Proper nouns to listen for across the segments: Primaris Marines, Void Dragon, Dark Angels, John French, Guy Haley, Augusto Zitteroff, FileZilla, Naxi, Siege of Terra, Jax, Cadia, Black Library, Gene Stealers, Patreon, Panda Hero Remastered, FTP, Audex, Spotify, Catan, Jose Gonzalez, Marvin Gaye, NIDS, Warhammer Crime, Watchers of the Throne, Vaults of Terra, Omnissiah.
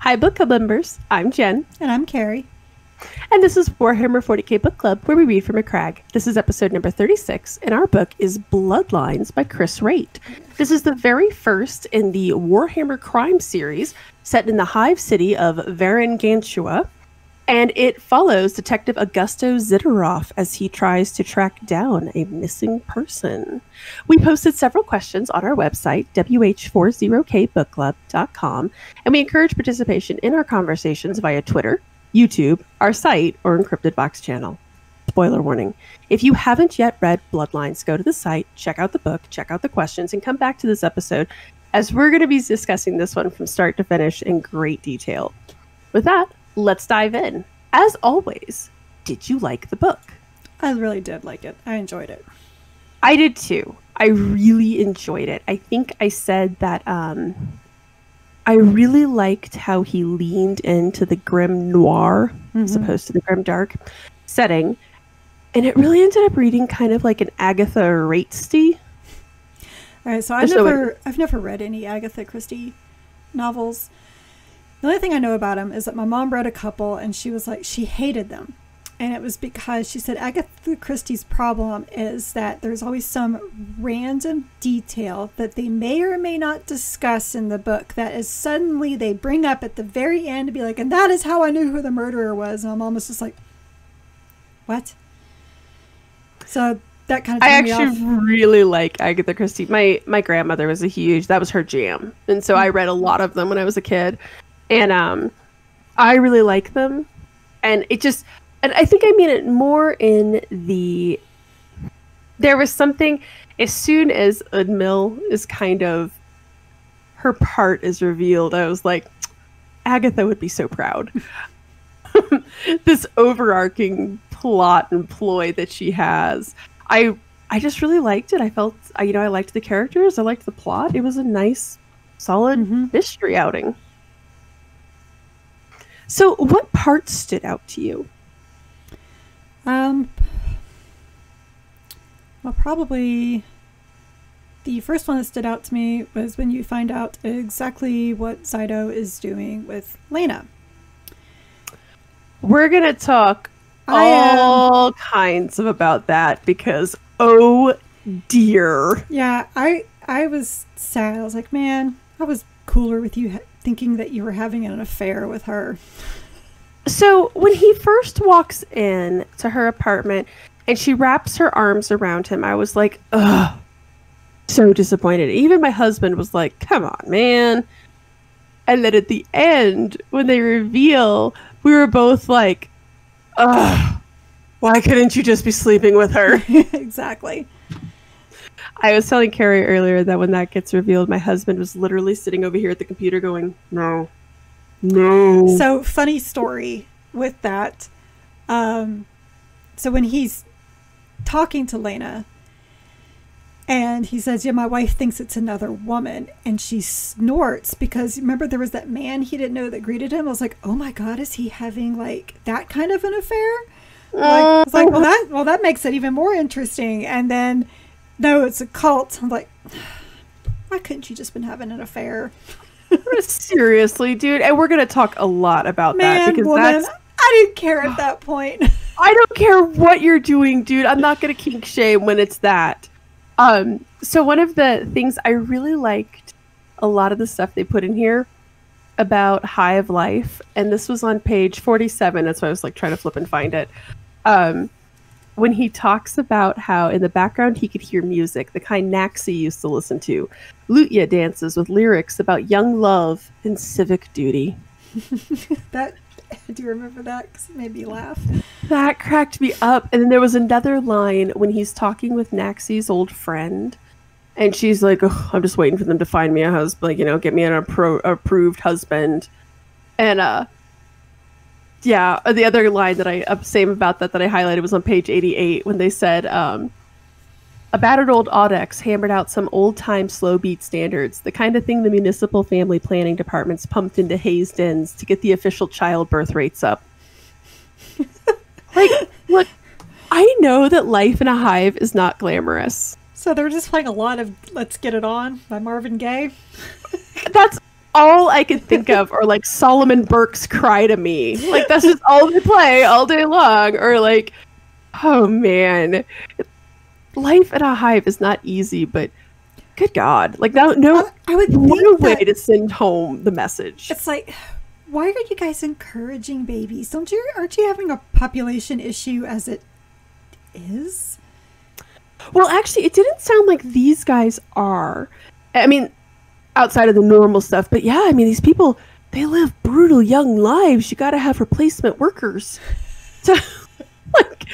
Hi, book club members. I'm Jen. And I'm Carrie. And this is Warhammer 40k Book Club, where we read from a crag. This is episode number 36, and our book is Bloodlines by Chris Wraight. This is the very first in the Warhammer Crime series, set in the hive city of Varangantua, and it follows Detective Augusto Zitteroff as he tries to track down a missing person. We posted several questions on our website, wh40kbookclub.com, and we encourage participation in our conversations via Twitter, YouTube, our site, or Encrypted Box channel. Spoiler warning. If you haven't yet read Bloodlines, go to the site, check out the book, check out the questions, and come back to this episode, as we're going to be discussing this one from start to finish in great detail. With that, let's dive in. As always, did you like the book? I really did like it. I enjoyed it. I did too. I really enjoyed it. I think I said that I really liked how he leaned into the grim noir, as opposed to the grim dark setting. And it really ended up reading kind of like an Agatha Christie. All right, so I've never read any Agatha Christie novels. The only thing I know about them is that my mom read a couple and she was like, she hated them. And it was because she said Agatha Christie's problem is that there's always some random detail that they may or may not discuss in the book that is suddenly they bring up at the very end to be like, and that is how I knew who the murderer was. And I'm almost just like, what? So that kind of threw me off. I actually really like Agatha Christie. My grandmother was a huge, that was her jam. And so I read a lot of them when I was a kid. And I really like them. And it just... And I think I mean it more in the, there was something, as soon as Udmila is kind of, her part is revealed, I was like, Agatha would be so proud. This overarching plot and ploy that she has. I just really liked it. I felt, you know, I liked the characters. I liked the plot. It was a nice, solid mystery outing. So what part stood out to you? Well, probably the first one that stood out to me was when you find out exactly what Zito is doing with Lena. We're going to talk all kinds of about that because, oh dear. Yeah, I was sad. I was like, man, I was cooler with you thinking that you were having an affair with her. So when he first walks in to her apartment and she wraps her arms around him, I was like, ugh, so disappointed. Even my husband was like, come on, man. And then at the end, when they reveal, we were both like, ugh, why couldn't you just be sleeping with her? Exactly. I was telling Carrie earlier that when that gets revealed, my husband was literally sitting over here at the computer going, no. No. So funny story with that. So when he's talking to Lena and he says, yeah, my wife thinks it's another woman, and she snorts because remember there was that man he didn't know that greeted him. I was like, oh my God, is he having like that kind of an affair? Like, I was like, well that makes it even more interesting. And then no, it's a cult. I'm like, why couldn't you just been having an affair? Seriously, dude. And we're going to talk a lot about that. Because I didn't care at that point. I don't care what you're doing, dude. I'm not going to kink shame when it's that. So one of the things I really liked, a lot of the stuff they put in here about hive life. And this was on page 47. That's why I was like trying to flip and find it. When he talks about how in the background he could hear music, the kind Naxi used to listen to. Lutia dances with lyrics about young love and civic duty. That, do you remember that? Because it made me laugh. That cracked me up. And then there was another line when he's talking with Naxi's old friend. And she's like, oh, I'm just waiting for them to find me a husband. Like, you know, get me an approved husband. And, yeah, the other line that I highlighted was on page 88 when they said, a battered old Audex hammered out some old-time slow-beat standards, the kind of thing the municipal family planning departments pumped into haze dens to get the official childbirth rates up. Like, look, I know that life in a hive is not glamorous. So they're just playing a lot of Let's Get It On by Marvin Gaye. That's all I could think of are like Solomon Burke's Cry to Me. Like that's just all they play all day long. Or like, oh man, life at a hive is not easy, but good God, like I would think way to send home the message. It's like, why are you guys encouraging babies? Aren't you having a population issue as it is? Well, actually, it didn't sound like these guys are. I mean, outside of the normal stuff. But yeah, I mean, these people, they live brutal young lives. You got to have replacement workers. So, like,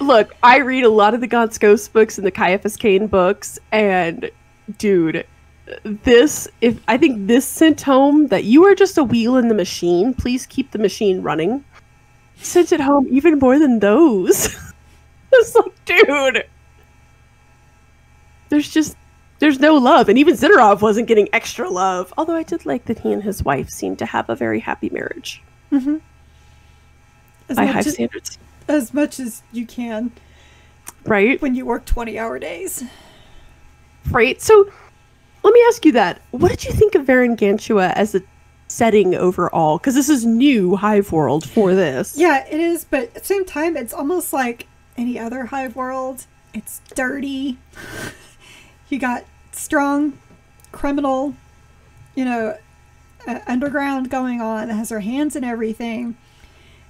look, I read a lot of the God's Ghost books and the Caiaphas Cain books. And, dude, I think this sent home that you are just a wheel in the machine. Please keep the machine running. Sent it home even more than those. It's like, dude, there's no love. And even Zitteroff wasn't getting extra love. Although I did like that he and his wife seemed to have a very happy marriage. Mm-hmm. By high standards. As much as you can. Right. When you work 20-hour days. Right. So let me ask you that. What did you think of Varangantua as a setting overall? Because this is new Hive World for this. Yeah, it is. But at the same time, it's almost like any other Hive World. It's dirty. You got strong criminal, you know, underground going on that has her hands in everything.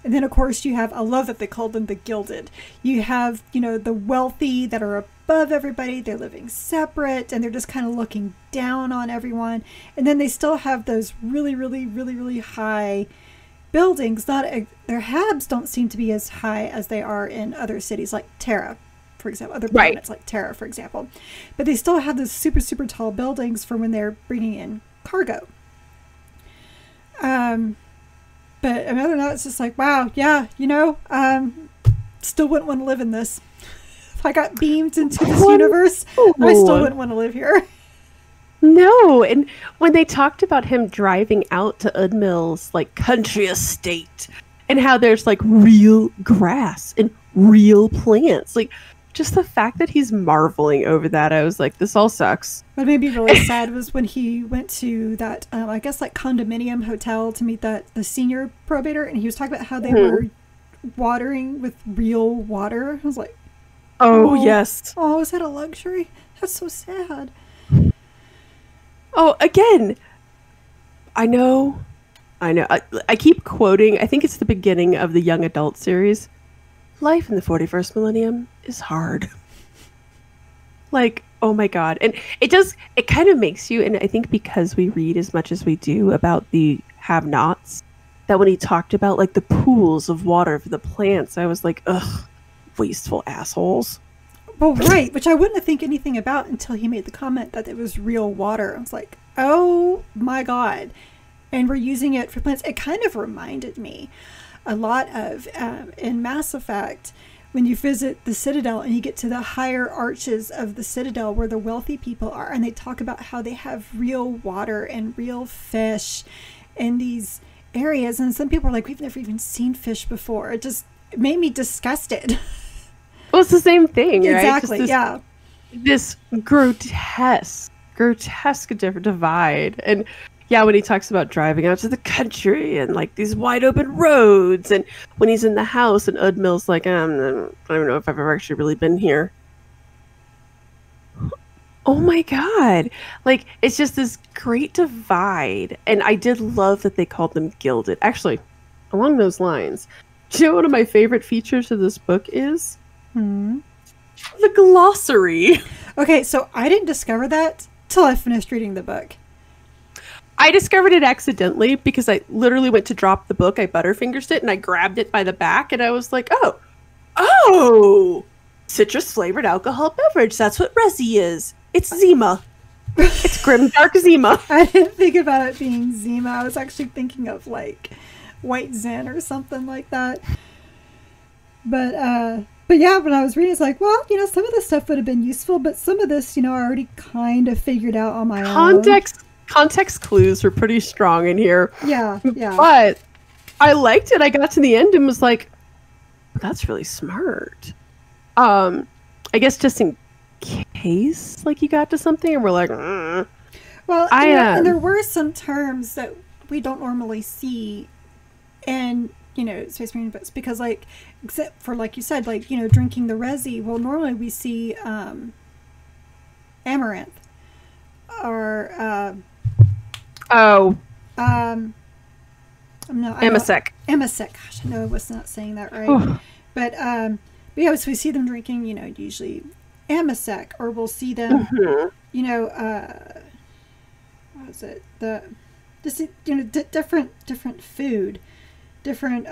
And then, of course, you have, I love that they called them the Gilded. You have, you know, the wealthy that are above everybody. They're living separate and they're just kind of looking down on everyone. And then they still have those really, really, really, really high buildings. Their habs don't seem to be as high as they are in other cities like Terra, for example. Other planets like Terra, for example. But they still have those super, super tall buildings for when they're bringing in cargo. But I don't know, it's just like, wow, yeah, you know, still wouldn't want to live in this. If I got beamed into this universe, I still wouldn't want to live here. No, and when they talked about him driving out to Udmil's, like, country estate, and how there's, like, real grass and real plants, like, just the fact that he's marveling over that, I was like, this all sucks. What made me really sad was when he went to that, I guess, like, condominium hotel to meet the senior probator, and he was talking about how they were watering with real water. I was like, oh, yes. Oh, is that a luxury? That's so sad. Oh, again, I know. I keep quoting, I think it's the beginning of the young adult series. Life in the 41st millennium is hard. Like, oh my God. And it kind of makes you, and I think because we read as much as we do about the have-nots, that when he talked about, like, the pools of water for the plants, I was like, ugh, wasteful assholes. Well, right, which I wouldn't think anything about until he made the comment that it was real water. I was like, oh my God. And we're using it for plants. It kind of reminded me a lot of in Mass Effect, when you visit the Citadel and you get to the higher arches of the Citadel where the wealthy people are, and they talk about how they have real water and real fish in these areas, and some people are like, we've never even seen fish before. It made me disgusted. Well, it's the same thing, right? Exactly. This grotesque divide. And yeah, when he talks about driving out to the country and, like, these wide open roads, and when he's in the house and Udmil's like, I don't know if I've ever actually really been here. Oh my God. Like, it's just this great divide. And I did love that they called them Gilded. Actually, along those lines, do you know one of my favorite features of this book is? The glossary. Okay, so I didn't discover that till I finished reading the book. I discovered it accidentally because I literally went to drop the book. I butterfingered it and I grabbed it by the back and I was like, oh, citrus flavored alcohol beverage. That's what Resi is. It's Zima. It's grim, dark Zima. I didn't think about it being Zima. I was actually thinking of, like, White Zen or something like that. But yeah, when I was reading, it's like, well, you know, some of this stuff would have been useful, but some of this, you know, I already kind of figured out on my own. Context clues were pretty strong in here. Yeah. But I liked it. I got to the end and was like, that's really smart. I guess just in case, like, you got to something and we're like, Well, and there were some terms that we don't normally see in, you know, Space Marine books, because, like, except for, like you said, like, you know, drinking the Resi, well, normally we see Amaranth or no, Emasek. Emasek. Gosh, I know I was not saying that right. Oh. But yeah, so we see them drinking, you know, usually Emasek, or we'll see them, you know, what was it? The, just, you know, different food, different,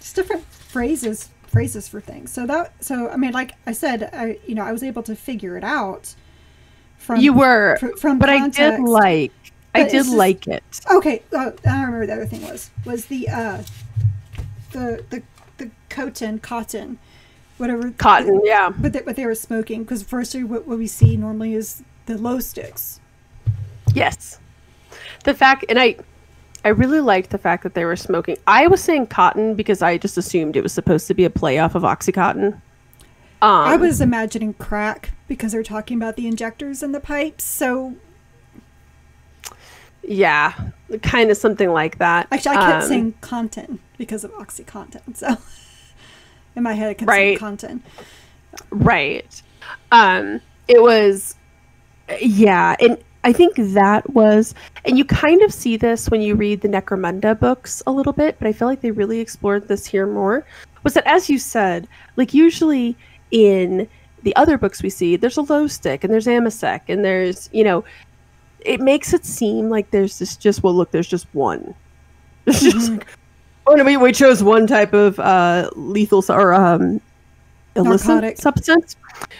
just different phrases for things. So that, so, I mean, like I said, I, you know, I was able to figure it out from, you were, from but context. I did like it. Okay. Oh, I don't remember what the other thing was the cotton, whatever. Cotton. Yeah. But what they were smoking. Cause first what we see normally is the low sticks. Yes. The fact, and I really liked the fact that they were smoking. I was saying cotton because I just assumed it was supposed to be a playoff of Oxycontin. I was imagining crack because they're talking about the injectors and the pipes. So yeah, kind of something like that. Actually, I kept saying content because of Oxycontin. So in my head, I kept saying content. Right. It was, yeah. And I think that was, and you kind of see this when you read the Necromunda books a little bit, but I feel like they really explored this here more, was that, as you said, like usually in the other books we see, there's a low stick and there's Amasek and there's, you know, it makes it seem like there's this just, well, look, there's just one. There's just, oh no, we chose one type of lethal or illicit substance.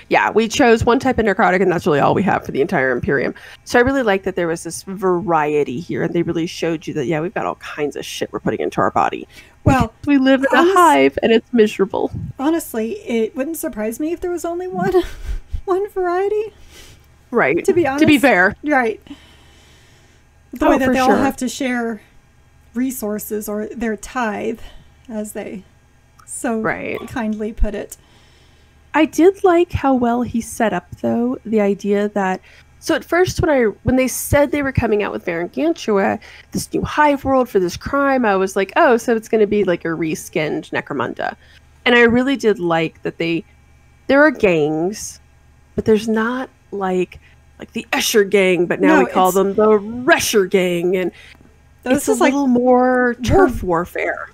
Yeah, we chose one type of narcotic, and that's really all we have for the entire Imperium. So I really like that there was this variety here, and they really showed you that, yeah, we've got all kinds of shit we're putting into our body. Well, we live in a hive, and it's miserable. Honestly, it wouldn't surprise me if there was only one variety. Right. To be honest. To be fair. Right. The way that they all have to share resources, or their tithe, as they so kindly put it. I did like how well he set up, though, the idea that, so at first when they said they were coming out with Varangantua, this new hive world for this crime, I was like, oh, so it's going to be like a reskinned Necromunda. And I really did like that there are gangs, but there's not like the Escher gang, but now we call them the Resher gang, and this is a little more turf warfare,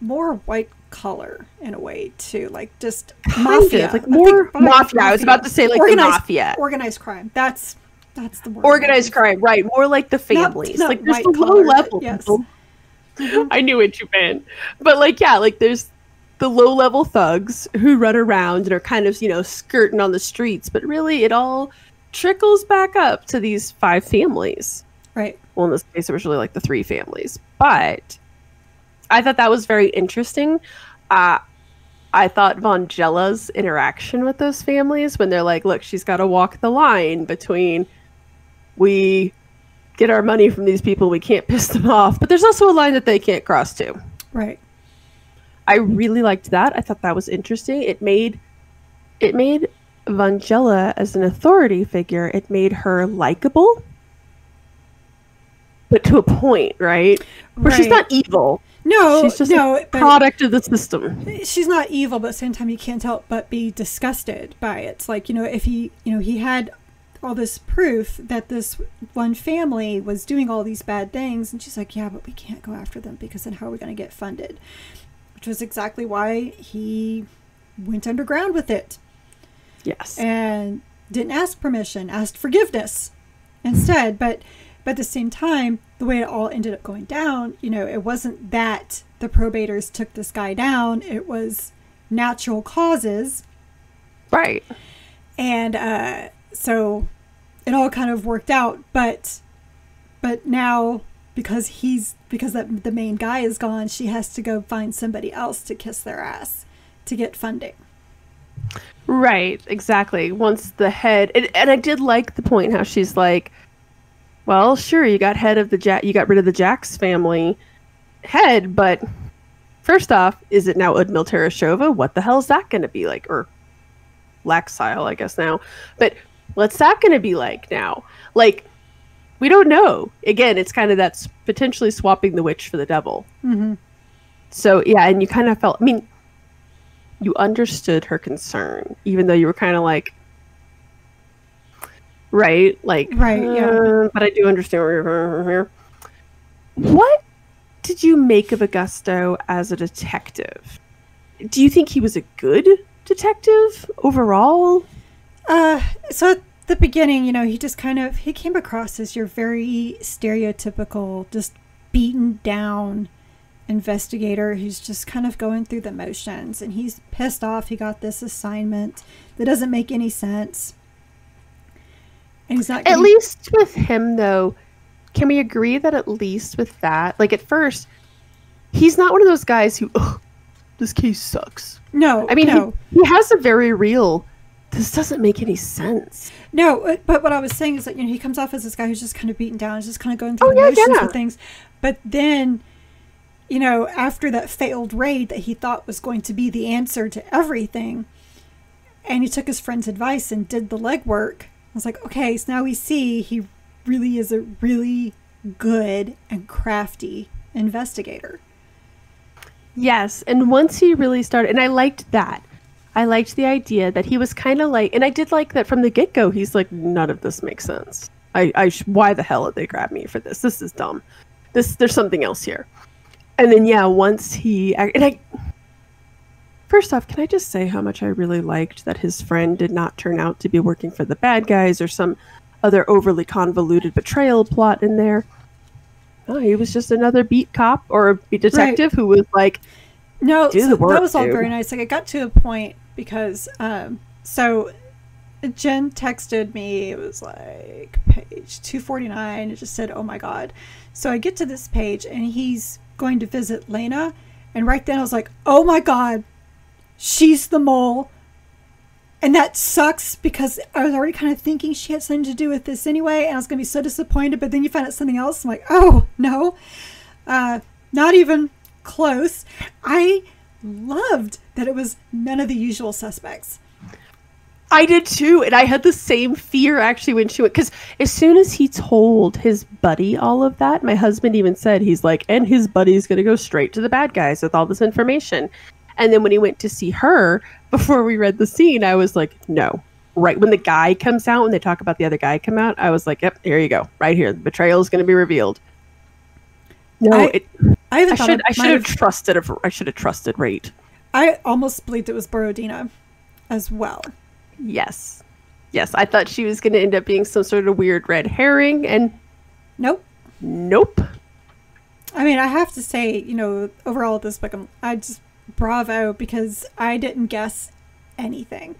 more white collar in a way too, like just mafia, like more mafia. I was about to say like mafia, organized crime. That's the word. Organized crime, right? More like the families, like there's the low level people. I knew what you meant, but like yeah, like there's the low-level thugs who run around and are kind of, you know, skirting on the streets, but really it all trickles back up to these five families. Right. Well, in this case, it was really like the three families, but I thought that was very interesting. I thought Vangella's interaction with those families when they're like, look, she's got to walk the line between we get our money from these people, we can't piss them off, but there's also a line that they can't cross too. Right. I really liked that. I thought that was interesting. It made Vangela as an authority figure. It made her likable, but to a point, right? Where she's not evil. No, she's just a product of the system. She's not evil, but at the same time, you can't help but be disgusted by it. It's like, you know, if he, you know, he had all this proof that this one family was doing all these bad things, and she's like, yeah, but we can't go after them because then how are we going to get funded? Which was exactly why he went underground with it. Yes. And didn't ask permission, asked forgiveness instead. But at the same time, the way it all ended up going down, you know, it wasn't that the probators took this guy down. It was natural causes. Right. And so it all kind of worked out. But now, because the main guy is gone, she has to go find somebody else to kiss their ass to get funding. Right, exactly. Once the head, and I did like the point how she's like, well, sure, you got you got rid of the Jax family head, but first off, is it now Udmila Terashova? What the hell is that going to be like? Or Laxile, I guess now. But what's that going to be like now? Like, we don't know. Again, it's kind of that's potentially swapping the witch for the devil. Mm-hmm. So, yeah, and you kind of felt, I mean, you understood her concern, even though you were kind of like, right? Like, right, yeah. But I do understand where you're here. What did you make of Augusto as a detective? Do you think he was a good detective overall? So at the beginning, you know, he just kind of, he came across as your very stereotypical, just beaten down investigator who's just kind of going through the motions, and he's pissed off he got this assignment that doesn't make any sense. And he's not at least with him, though, can we agree that at least with that, like, at first he's not one of those guys who, oh, this case sucks. No, I mean, no. He has a very real, this doesn't make any sense. No, but what I was saying is that, you know, he comes off as this guy who's just kind of beaten down, just kind of going through the motions and things. But then, you know, after that failed raid that he thought was going to be the answer to everything, and he took his friend's advice and did the legwork, I was like, okay, so now we see he really is a really good and crafty investigator. Yes, and once he really started, and I liked that. I liked the idea that he was kind of like, and I did like that from the get-go, he's like, none of this makes sense. Why the hell did they grab me for this? This is dumb. There's something else here. And then, yeah, once he, first off, can I just say how much I really liked that his friend did not turn out to be working for the bad guys or some other overly convoluted betrayal plot in there. No, he was just another beat cop or beat detective who was like, no, do the work, that was all very nice. Like, it got to a point because, so Jen texted me, it was like page 249. It just said, oh my God. So I get to this page and he's going to visit Lena. And right then I was like, oh my God, she's the mole. And that sucks because I was already kind of thinking she had something to do with this anyway. And I was going to be so disappointed, but then you find out something else. I'm like, oh no, not even close. I loved that it was none of the usual suspects. I did too. And I had the same fear actually when she went, because as soon as he told his buddy all of that, my husband even said, he's like, and his buddy's going to go straight to the bad guys with all this information. And then when he went to see her, before we read the scene, I was like, no. Right when the guy comes out, when they talk about the other guy come out, I was like, yep, here you go. Right here. The betrayal is going to be revealed. No, I should have trusted Wraight. I almost believed it was Borodina as well. Yes. Yes, I thought she was going to end up being some sort of weird red herring, and nope. Nope. I mean, I have to say, you know, overall this book, I just bravo, because I didn't guess anything.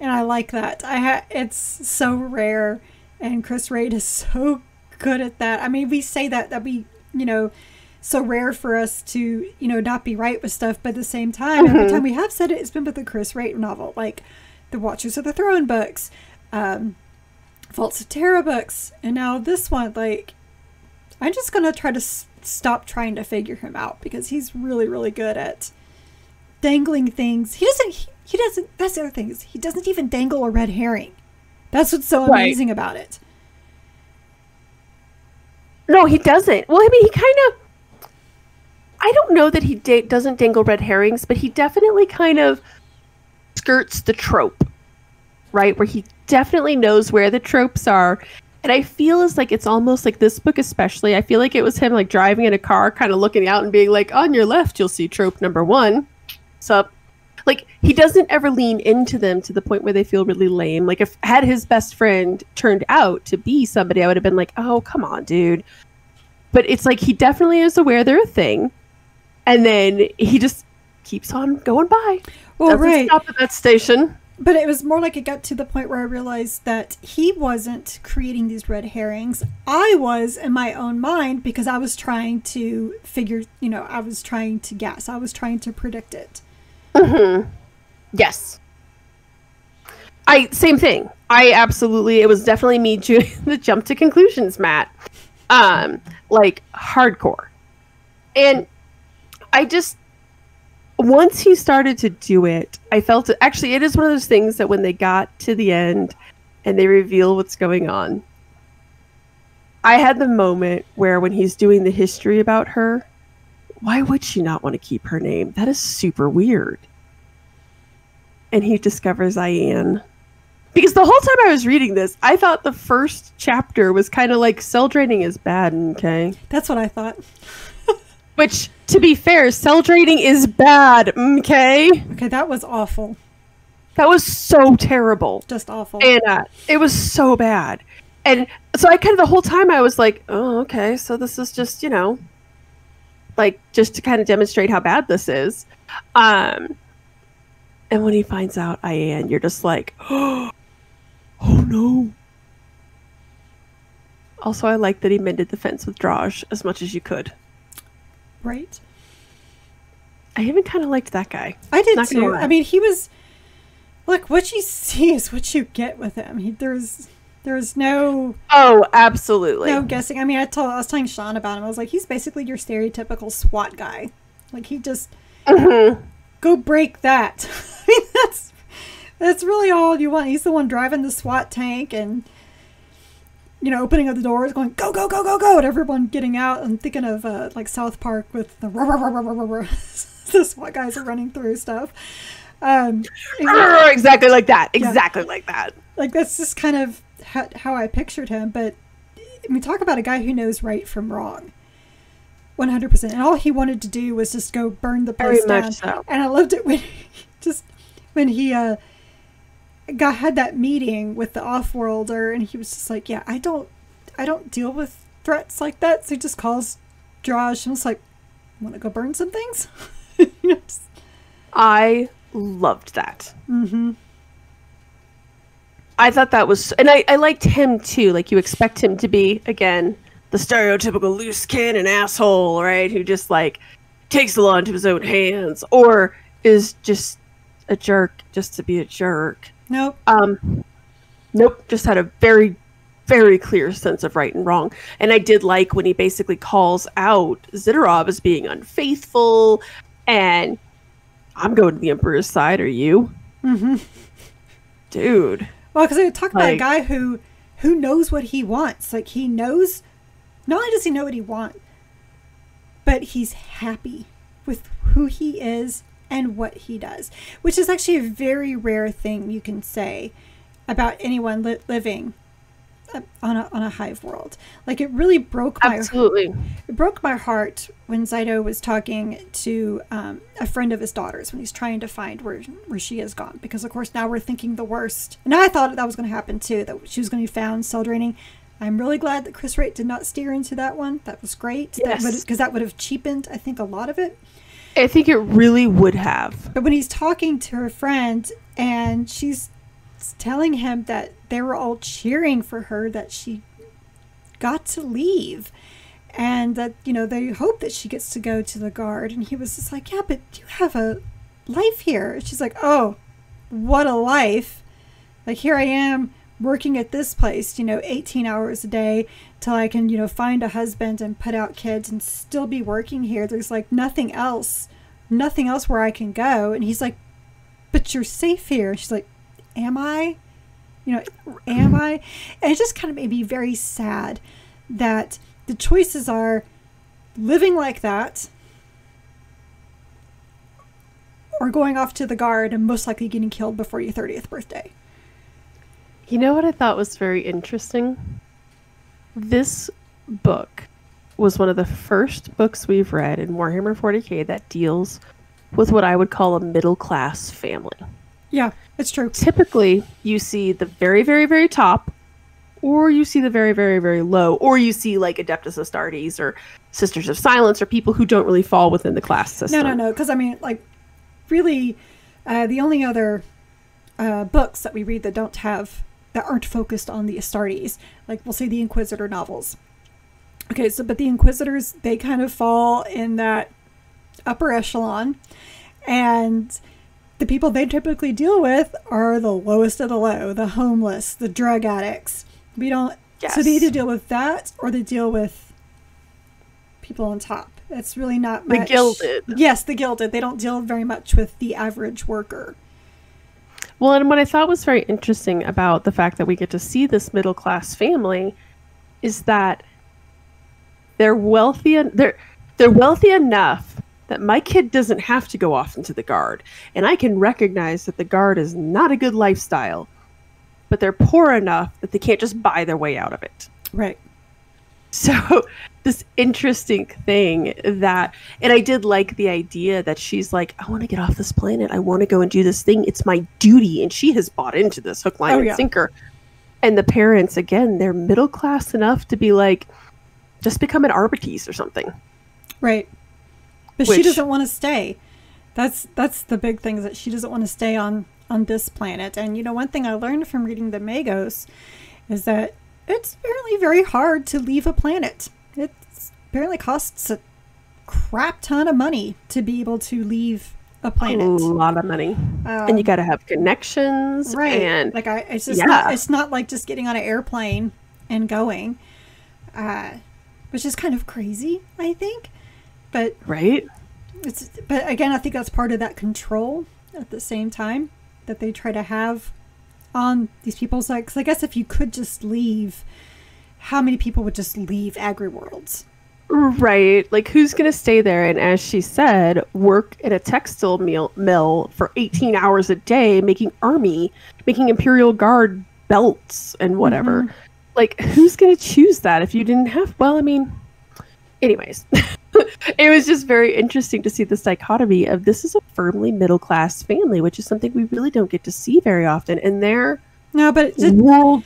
And I like that. It's so rare, and Chris Wraight is so good at that. I mean, we say that'd be, you know, so rare for us to, you know, not be right with stuff, but at the same time, every time we have said it, it's been with the Chris Wraight novel, like the Watchers of the Throne books, Vaults of Terra books, and now this one. Like, I'm just gonna try to stop trying to figure him out, because he's really, really good at dangling things. He doesn't. That's the other thing, is he doesn't even dangle a red herring. That's what's so amazing about it. No, he doesn't. Well, I mean, he kind of, I don't know that he doesn't dangle red herrings, but he definitely kind of skirts the trope, right? Where he definitely knows where the tropes are. And I feel as like, it's almost like this book especially, I feel like it was him like driving in a car, kind of looking out and being like, on your left, you'll see trope number one. So, like, he doesn't ever lean into them to the point where they feel really lame. Like, if had his best friend turned out to be somebody, I would have been like, oh, come on, dude. But it's like, he definitely is aware they're a thing. And then he just keeps on going by. Well, doesn't stop at that station. But it was more like it got to the point where I realized that he wasn't creating these red herrings. I was in my own mind, because I was trying to figure, you know, I was trying to guess. I was trying to predict it. Mm-hmm. Yes. Same thing. I absolutely, it was definitely me the jump to conclusions, Matt. Like, hardcore. And I just, once he started to do it, I felt it. Actually, it is one of those things that when they got to the end, and they reveal what's going on. I had the moment where when he's doing the history about her, why would she not want to keep her name? That is super weird. And he discovers Ian. Because the whole time I was reading this, I thought the first chapter was kind of like, cell draining is bad, okay? That's what I thought. Which, to be fair, cell draining is bad, okay? Okay, that was awful. That was so terrible. Just awful. And it was so bad. And so I kind of the whole time I was like, oh, okay, so this is just, you know, like just to kind of demonstrate how bad this is. And when he finds out Ian, you're just like, oh, no. Also, I like that he mended the fence with Draj as much as you could. Right. I even kind of liked that guy. I did too. I mean, he was, look, what you see is what you get with him. There's no... Oh, absolutely. No guessing. I mean, I was telling Sean about him. I was like, he's basically your stereotypical SWAT guy. Like, he just... Mm-hmm. Go break that. I mean, that's really all you want. He's the one driving the SWAT tank and, you know, opening up the doors, going, go, go, go, go, go, and everyone getting out. I'm thinking of, like, South Park with the... Rah, rah, rah, rah, rah, rah. The SWAT guys are running through stuff. Exactly like that. Exactly yeah. Like that. Like, that's just kind of... how I pictured him, but I mean, talk about a guy who knows right from wrong, 100%. And all he wanted to do was just go burn the place down. So. And I loved it when he had that meeting with the Offworlder, and he was just like, "Yeah, I don't deal with threats like that." So he just calls Draj and was like, "Want to go burn some things?" You know, just... I loved that. Mm-hmm. I thought that was, and I liked him too. Like, you expect him to be, again, the stereotypical loose cannon asshole, right? Who just like takes the law into his own hands, or is just a jerk just to be a jerk. Nope. Nope. Just had a very, very clear sense of right and wrong. And I did like when he basically calls out Zitteroff as being unfaithful, and I'm going to the Emperor's side. Are you? Mm-hmm. Dude. Well, because I talk about a guy who knows what he wants. Like, he knows, not only does he know what he wants, but he's happy with who he is and what he does, which is actually a very rare thing you can say about anyone living on a hive world. Like, it really broke my it broke my heart when Zaido was talking to a friend of his daughter's when he's trying to find where she has gone, because of course now we're thinking the worst, and I thought that was going to happen too, that she was going to be found cell draining. I'm really glad that Chris Wraight did not steer into that one. That was great. Yes. Because that would have cheapened, I think, a lot of it. I think it really would have. But when he's talking to her friend and she's telling him that they were all cheering for her, that she got to leave, and that, you know, they hope that she gets to go to the guard, and he was just like, yeah, but you have a life here. She's like, oh, what a life. Like, here I am working at this place, you know, 18 hours a day till I can, you know, find a husband and put out kids and still be working here. There's like nothing else where I can go. And he's like, but you're safe here. She's like, am I? You know, am I? And it just kind of made me very sad that the choices are living like that or going off to the guard and most likely getting killed before your 30th birthday. You know what I thought was very interesting? This book was one of the first books we've read in Warhammer 40k that deals with what I would call a middle-class family. Yeah, it's true. Typically, you see the very, very, very top, or you see the very, very, very low, or you see like Adeptus Astartes or Sisters of Silence or people who don't really fall within the class system. No. Because I mean, like, really, the only other books that we read that aren't focused on the Astartes, like we'll say the Inquisitor novels. Okay, so but the Inquisitors, they kind of fall in that upper echelon, and the people they typically deal with are the lowest of the low, the homeless, the drug addicts. We don't. Yes. So they either deal with that or they deal with people on top. That's really not much. The Gilded. Yes, the Gilded. They don't deal very much with the average worker. Well, and what I thought was very interesting about the fact that we get to see this middle class family is that they're wealthy, and they're wealthy enough that my kid doesn't have to go off into the guard, and I can recognize that the guard is not a good lifestyle, but they're poor enough that they can't just buy their way out of it. Right. So this interesting thing that, and I did like the idea that she's like, I want to get off this planet. I want to go and do this thing. It's my duty. And she has bought into this hook, line, and sinker. And the parents, again, they're middle class enough to be like, just become an Arbites or something. Right. But she doesn't want to stay. That's the big thing, is that she doesn't want to stay on this planet. And, you know, one thing I learned from reading the Magos is that it's apparently very hard to leave a planet. It apparently costs a crap ton of money to be able to leave a planet. A lot of money. And you got to have connections. Right. And, like, it's just it's not like just getting on an airplane and going, which is kind of crazy, I think. But, right? But again, I think that's part of that control at the same time that they try to have on these people. So, because I guess if you could just leave, how many people would just leave AgriWorlds? Right. Like, who's going to stay there? And as she said, work at a textile mill for 18 hours a day, making Imperial Guard belts and whatever. Mm-hmm. Like, who's going to choose that if you didn't have, well, I mean, anyways, it was just very interesting to see this dichotomy of this is a firmly middle-class family, which is something we really don't get to see very often. And their worldview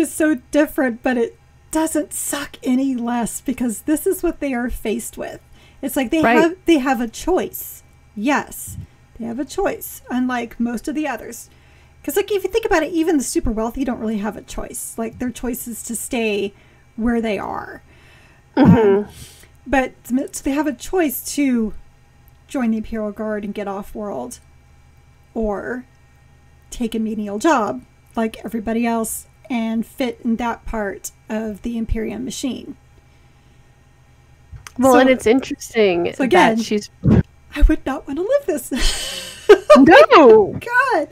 is so different, but it doesn't suck any less because this is what they are faced with. It's like they have a choice. Yes, they have a choice, unlike most of the others. Because, like, if you think about it, even the super wealthy don't really have a choice. Like, their choice is to stay where they are. Mm-hmm. But so they have a choice to join the Imperial Guard and get off world, or take a menial job like everybody else and fit in that part of the Imperium machine. Well, so, and it's interesting. So again, that she's. I would not want to live this. No, God,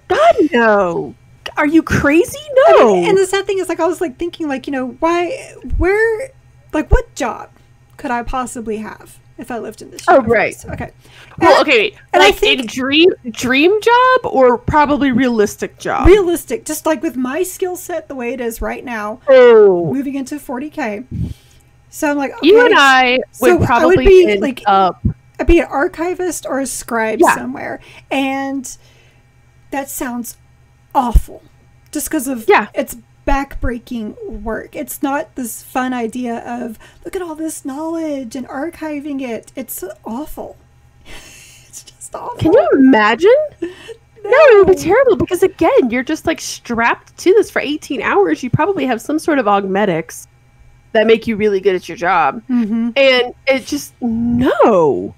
no. Are you crazy? No. I mean, and the sad thing is, like, I was like thinking, like, you know, like, what job could I possibly have if I lived in this universe? Oh, right. Okay. Well, okay. And like, I think, a dream job, or probably realistic job? Realistic. Just like with my skill set, the way it is right now, moving into 40K. So I'm like, okay, you and I would probably be like, I'd be an archivist or a scribe somewhere. And that sounds awful just because of it's backbreaking work. It's not this fun idea of look at all this knowledge and archiving it. It's awful. It's just awful. Can you imagine? No, it would be terrible because, again, you're just like strapped to this for 18 hours. You probably have some sort of augmetics that make you really good at your job. Mm-hmm. And it just, no.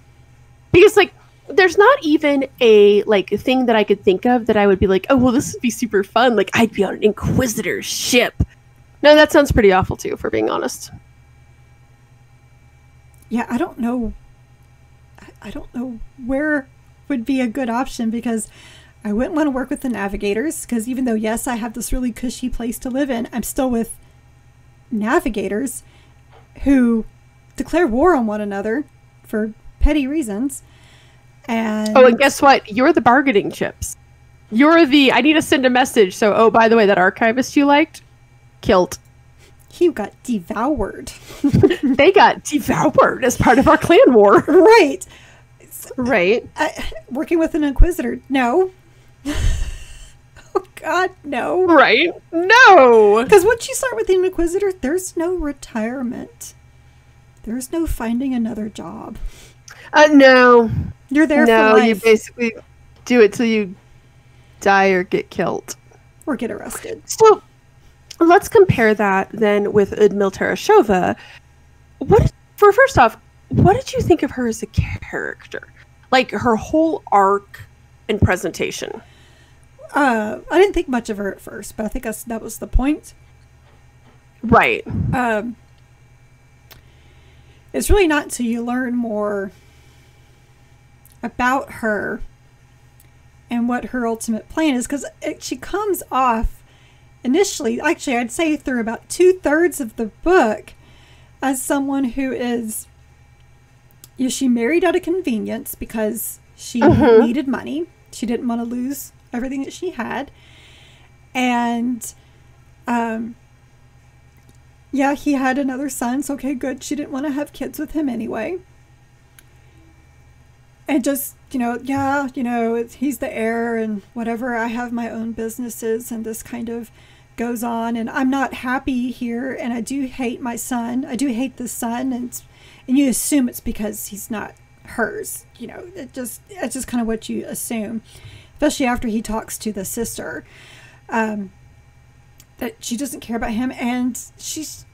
Because, like, there's not even a, like, thing that I could think of that I would be like, oh, well, this would be super fun. Like, I'd be on an Inquisitor ship. No, that sounds pretty awful, too, if we're being honest. Yeah, I don't know. I don't know where would be a good option, because I wouldn't want to work with the Navigators, because even though, yes, I have this really cushy place to live in, I'm still with Navigators who declare war on one another for petty reasons. And and guess what? You're the bargaining chips. You're the, I need to send a message. So, oh, by the way, that archivist you liked, killed. He got devoured. They got devoured as part of our clan war. Right. Right. Working with an Inquisitor. No. Oh, God, no. Right. No. Because once you start with an Inquisitor, there's no retirement. There's no finding another job. No. You're there for life. You basically do it till you die or get killed. Or get arrested. So let's compare that then with Udmila Terashova. First off, what did you think of her as a character? Like, her whole arc and presentation? I didn't think much of her at first, but I think that was the point. Right. It's really not until you learn more about her and what her ultimate plan is, because she comes off initially, actually I'd say through about 2/3 of the book, as someone who is, you know, she married out of convenience because she needed money. She didn't want to lose everything that she had. And yeah, he had another son, so okay, good. She didn't want to have kids with him anyway. And just, you know, yeah, you know, he's the heir and whatever. I have my own businesses, and this kind of goes on. And I'm not happy here, and I do hate my son. I do hate the son, and you assume it's because he's not hers. You know, it's just kind of what you assume, especially after he talks to the sister. That she doesn't care about him, and she's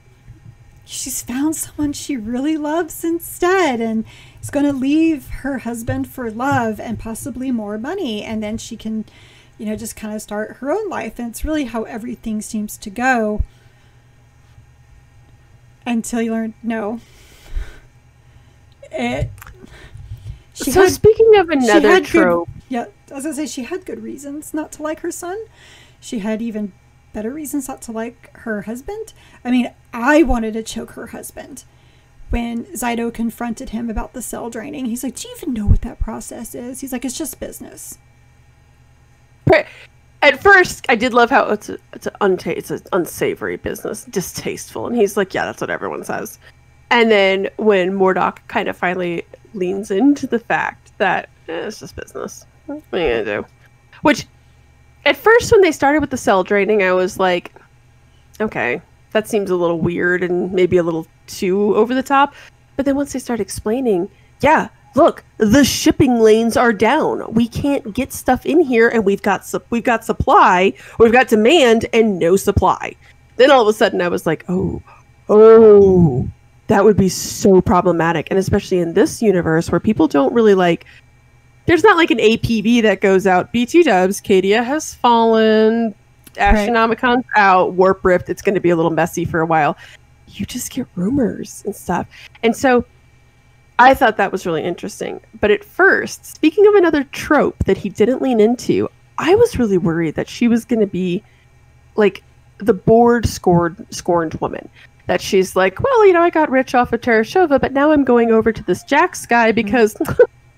found someone she really loves instead, and is going to leave her husband for love and possibly more money, and then she can, you know, just kind of start her own life. And it's really how everything seems to go until you learn, no. So speaking of another trope. Yeah, I was going to say, she had good reasons not to like her son. She had even better reasons not to like her husband. I mean, I wanted to choke her husband when Zydo confronted him about the cell draining. He's like, do you even know what that process is? He's like, it's just business. At first, I did love how it's an unsavory business, distasteful. And he's like, yeah, that's what everyone says. And then when Mordok kind of finally leans into the fact that it's just business, what are you going to do? Which, at first, when they started with the cell draining, I was like, okay, that seems a little weird and maybe a little too over the top. But then once they start explaining, yeah, look, the shipping lanes are down. We can't get stuff in here, and we've got supply, we've got demand, and no supply. Then all of a sudden, I was like, oh, that would be so problematic. And especially in this universe where people don't really like... There's not like an APB that goes out, BT dubs, Cadia has fallen, Astronomicon's out, Warp Rift, it's going to be a little messy for a while. You just get rumors and stuff. And so I thought that was really interesting. But at first, speaking of another trope that he didn't lean into, I was really worried that she was going to be like the bored, scorned woman. That she's like, well, you know, I got rich off of Terashova, but now I'm going over to this Jax guy because...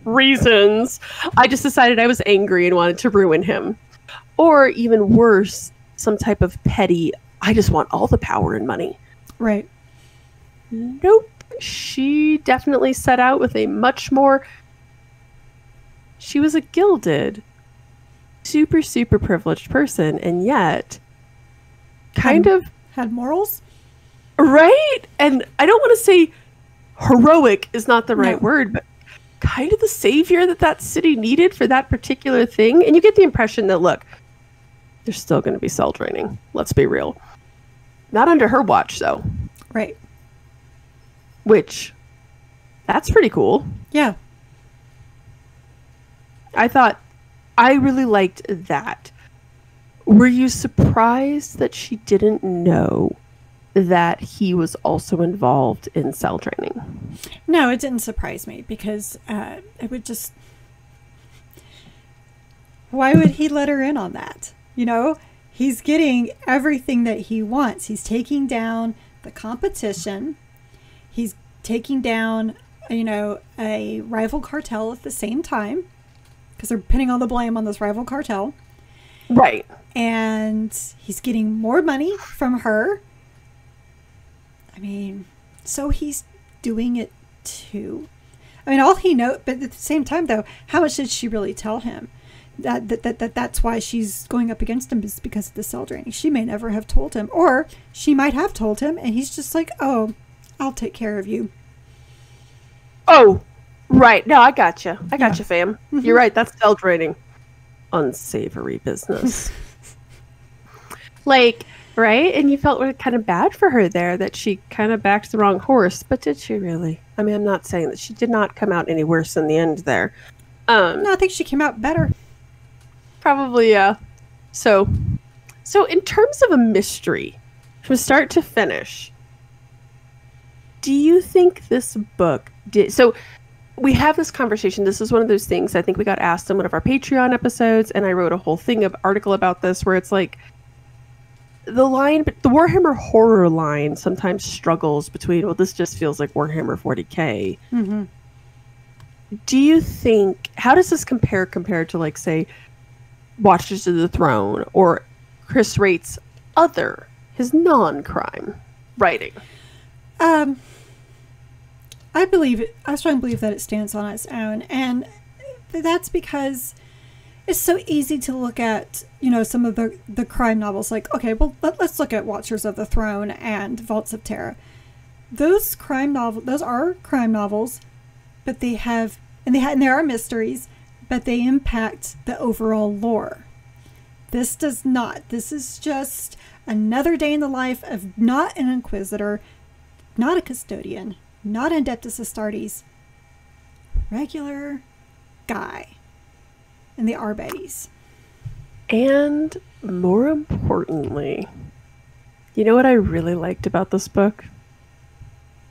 reasons. I just decided I was angry and wanted to ruin him. Or even worse, some type of petty, I just want all the power and money. Right. Nope. She definitely set out with a much more... She was a gilded, super, super privileged person, and yet kind of... had morals? Right? And I don't want to say heroic is not the right word, but kind of the savior that city needed for that particular thing. And you get the impression that, look, there's still going to be cell draining. Let's be real. Not under her watch, though. Right. Which, that's pretty cool. Yeah. I really liked that. Were you surprised that she didn't know that he was also involved in cell draining? No, it didn't surprise me, because it would just... Why would he let her in on that? You know, he's getting everything that he wants. He's taking down the competition. He's taking down, you know, a rival cartel at the same time, because they're pinning all the blame on this rival cartel. Right. And he's getting more money from her. I mean, so he's doing it too. I mean, all he knows, but at the same time, though, how much did she really tell him? That's why she's going up against him, is because of the cell draining. She may never have told him, or she might have told him, and he's just like, oh, I'll take care of you. Oh, right. No, I gotcha. I gotcha, fam. You're right. That's cell draining. Unsavory business. Like... Right? And you felt kind of bad for her there, that she kind of backed the wrong horse. But did she really? I mean, I'm not saying that she did not come out any worse in the end there. No, I think she came out better. Probably, yeah. So in terms of a mystery, from start to finish, do you think this book did... So we have this conversation. This is one of those things I think we got asked in one of our Patreon episodes, and I wrote a whole thing of article about this where it's like the line, but the Warhammer horror line sometimes struggles between, well, this just feels like Warhammer 40k. Mm-hmm. Do you think, how does this compare to, like, say, Watchers of the Throne or Chris Wraight's other, his non-crime writing? I strongly believe that it stands on its own, and that's because it's so easy to look at, you know, some of the crime novels. Like, okay, well, let's look at Watchers of the Throne and Vaults of Terror. Those are crime novels, but they have, and there are mysteries, but they impact the overall lore. This does not. This is just another day in the life of not an Inquisitor, not a Custodian, not an Adeptus Astartes, regular guy in the Arbites. And more importantly, you know what I really liked about this book?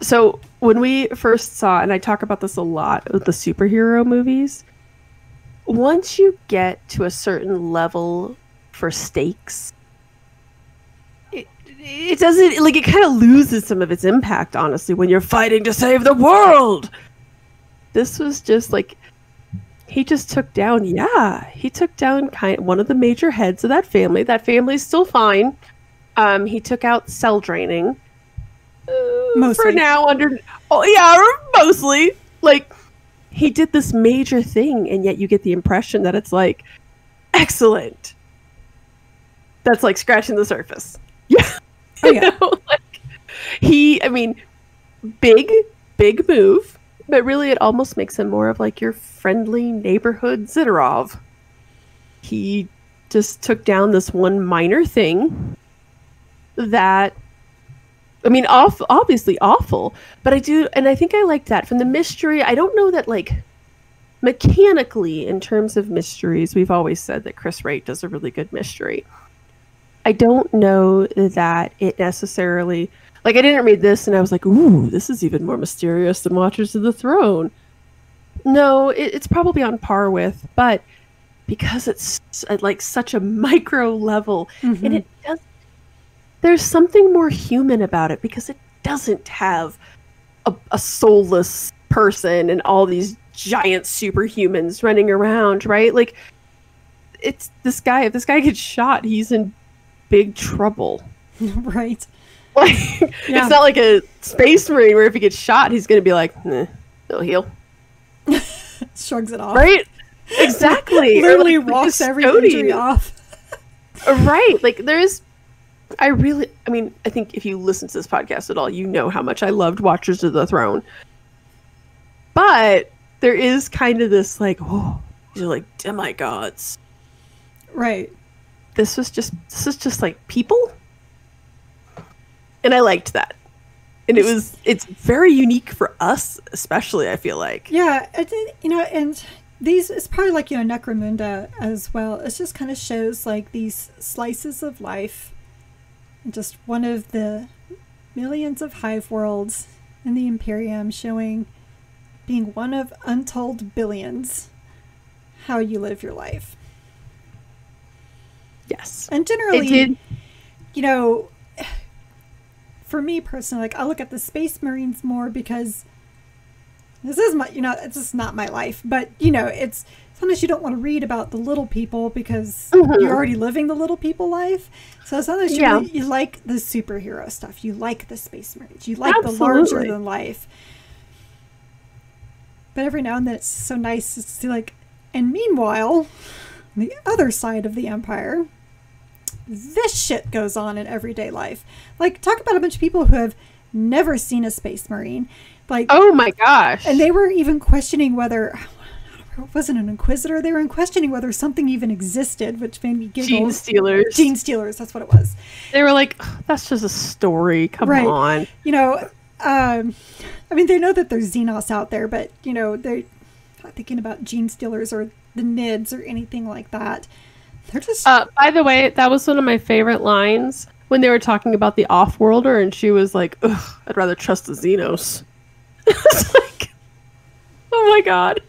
So when we first saw, and I talk about this a lot with the superhero movies, once you get to a certain level for stakes, it doesn't, like, it kind of loses some of its impact, honestly, when you're fighting to save the world. This was just like, he just took down, one of the major heads of that family. That family's still fine. He took out cell draining. Mostly. For now, mostly. Like, he did this major thing, and yet you get the impression that it's like, excellent. That's like scratching the surface. Yeah. Oh, yeah. You know, like, I mean, big move, but really it almost makes him more of like your friendly neighborhood Zitteroff. He just took down this one minor thing that, I mean, obviously awful, but I do, and I think I liked that. From the mystery, I don't know that, like, mechanically, in terms of mysteries, we've always said that Chris Wraight does a really good mystery. I don't know that it necessarily, like, I didn't read this and I was like, ooh, this is even more mysterious than Watchers of the Throne. No, it's probably on par with, but because it's at, like, such a micro level, mm-hmm. and it does, there's something more human about it because it doesn't have a soulless person and all these giant superhumans running around, right? Like, it's this guy, if this guy gets shot, he's in big trouble, right? Like, yeah. It's not like a space marine where if he gets shot, he's gonna be like, "No, heal." Shrugs it off, right? Exactly. Literally, like, walks every injury off. Right? Like, there is. I mean, I think if you listen to this podcast at all, you know how much I loved Watchers of the Throne. But there is kind of this, like, oh, these are like demigods, right? This is just like people, and I liked that, and it's very unique for us, especially. I feel like, yeah, I did, you know, and these, it's probably like, you know, Necromunda as well. It just kind of shows, like, these slices of life, just one of the millions of hive worlds in the Imperium, showing being one of untold billions, how you live your life. Yes. And generally, you know, for me personally, like, I look at the Space Marines more because this is my, you know, it's just not my life. But, you know, it's sometimes you don't want to read about the little people because mm-hmm. you're already living the little people life. So sometimes yeah. you like the superhero stuff. You like the Space Marines. You like Absolutely. The larger than life. But every now and then it's so nice to see, like, and meanwhile, on the other side of the Empire, this shit goes on in everyday life. Like, talk about a bunch of people who have never seen a Space Marine. Like, oh my gosh. And they were even questioning whether, it wasn't an Inquisitor, they were questioning whether something even existed, which made me giggle. Gene Stealers. Gene Stealers, that's what it was. They were like, oh, that's just a story, come right. on. You know, I mean, they know that there's Xenos out there, but, you know, they're not thinking about Gene Stealers or the NIDS or anything like that. They're just by the way, that was one of my favorite lines when they were talking about the Off-Worlder, and she was like, ugh, I'd rather trust the Xenos. It's like, Oh my god.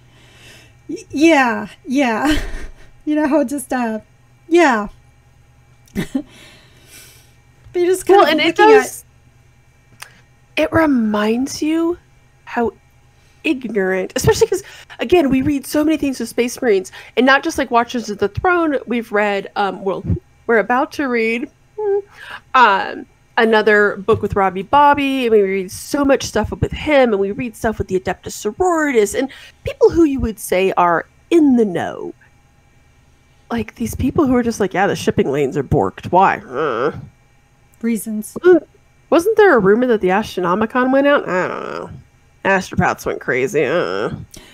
Yeah, yeah. You know, just, yeah. But you just kind of looking at... It reminds you how ignorant, especially because, again, we read so many things with Space Marines, and not just like Watchers of the Throne. We've read, well, we're about to read another book with Robbie Bobby, and we read so much stuff with him, and we read stuff with the Adeptus Astartes, and people who you would say are in the know. Like, these people who are just like, yeah, the shipping lanes are borked. Why? Reasons. Wasn't there a rumor that the Astronomicon went out? I don't know. Astropouts went crazy.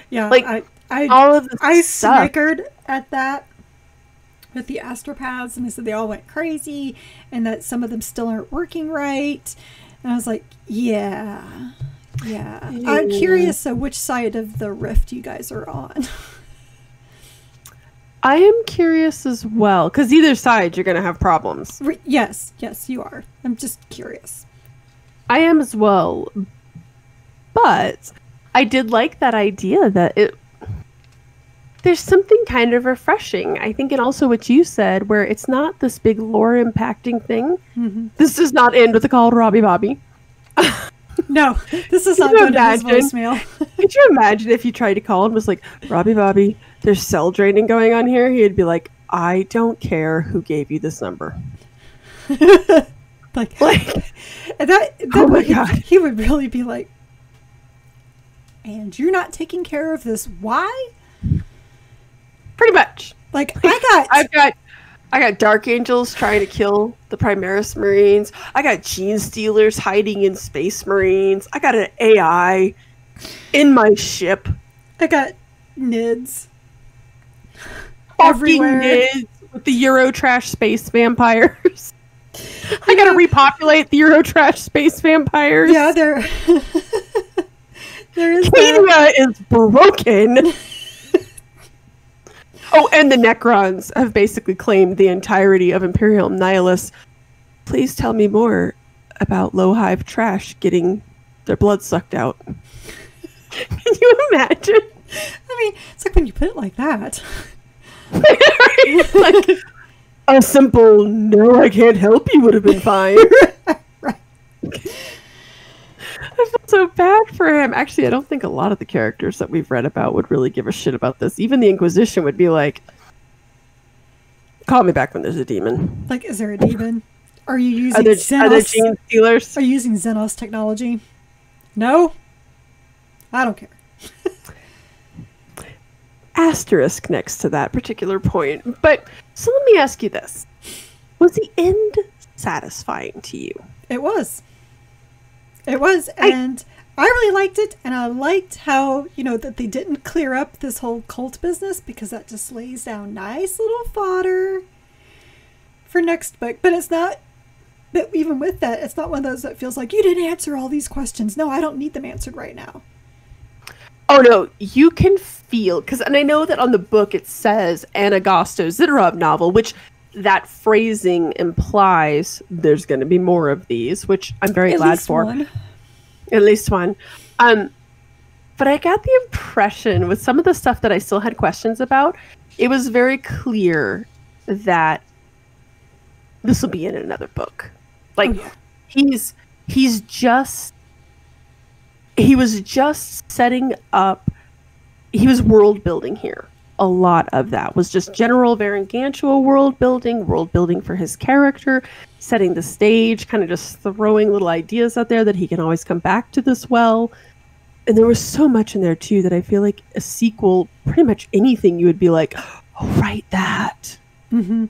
Yeah, like I snickered at that with the Astropaths, and they said they all went crazy, and that some of them still aren't working right. And I was like, yeah, yeah. Ooh. I'm curious of which side of the rift you guys are on. I am curious as well, because either side you're going to have problems. Yes, yes, you are. I'm just curious. I am as well, but I did like that idea that it. There's something kind of refreshing, I think, and also what you said, where it's not this big lore-impacting thing. Mm-hmm. This does not end with a call to Robbie Bobby. No, this is not going to his voicemail. Could you imagine if you tried to call and was like, Robbie Bobby, there's cell draining going on here? He'd be like, I don't care who gave you this number. He would really be like, and you're not taking care of this. Why? Pretty much. Like, I got Dark Angels trying to kill the Primaris Marines. I got Gene Stealers hiding in Space Marines. I got an AI in my ship. I got NIDS. Fucking NIDS with the Eurotrash space vampires. I gotta repopulate the Eurotrash space vampires. Yeah, they're... Cadia is broken. Oh, and the Necrons have basically claimed the entirety of Imperial Nihilus. Please tell me more about low-hive trash getting their blood sucked out. Can you imagine? I mean, it's like when you put it like that. Like, a simple, no, I can't help you would have been fine. Right. I felt so bad for him. Actually, I don't think a lot of the characters that we've read about would really give a shit about this. Even the Inquisition would be like, call me back when there's a demon. Like, is there a demon? Are you using Xenos? Are there Gene Stealers? Are you using Xenos technology? No? I don't care. Asterisk next to that particular point. But, so let me ask you this. Was the end satisfying to you? It was. It was, and I really liked it, and I liked how, you know, that they didn't clear up this whole cult business, because that just lays down nice little fodder for next book. But it's not, but even with that, it's not one of those that feels like, you didn't answer all these questions. No, I don't need them answered right now. Oh, no, you can feel, because, and I know that on the book it says, an Augusto Zitteroff novel, which... that phrasing implies there's going to be more of these, which I'm very glad for. At least one. But I got the impression with some of the stuff that I still had questions about, it was very clear that this will be in another book. Like, oh, yeah. he was just setting up, he was world building here. A lot of that was just general Varangantua world building for his character, setting the stage, kind of just throwing little ideas out there that he can always come back to this well. And there was so much in there too that I feel like a sequel, pretty much anything you would be like, oh, right, that. Mm-hmm.